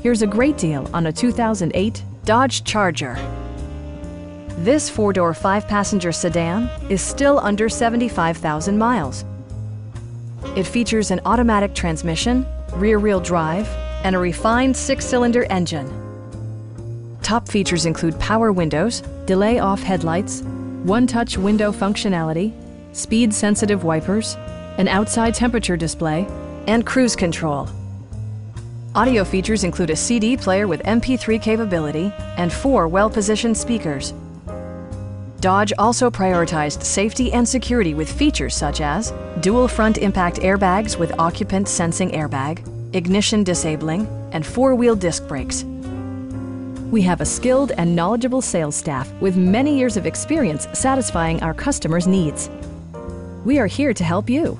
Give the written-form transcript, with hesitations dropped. Here's a great deal on a 2008 Dodge Charger. This four-door, five-passenger sedan is still under 75,000 miles. It features an automatic transmission, rear-wheel drive, and a refined six-cylinder engine. Top features include power windows, delay-off headlights, one-touch window functionality, speed-sensitive wipers, an outside temperature display, and cruise control. Audio features include a CD player with MP3 capability and four well-positioned speakers. Dodge also prioritized safety and security with features such as dual front impact airbags with occupant sensing airbag, ignition disabling, and four-wheel disc brakes. We have a skilled and knowledgeable sales staff with many years of experience satisfying our customers' needs. We are here to help you.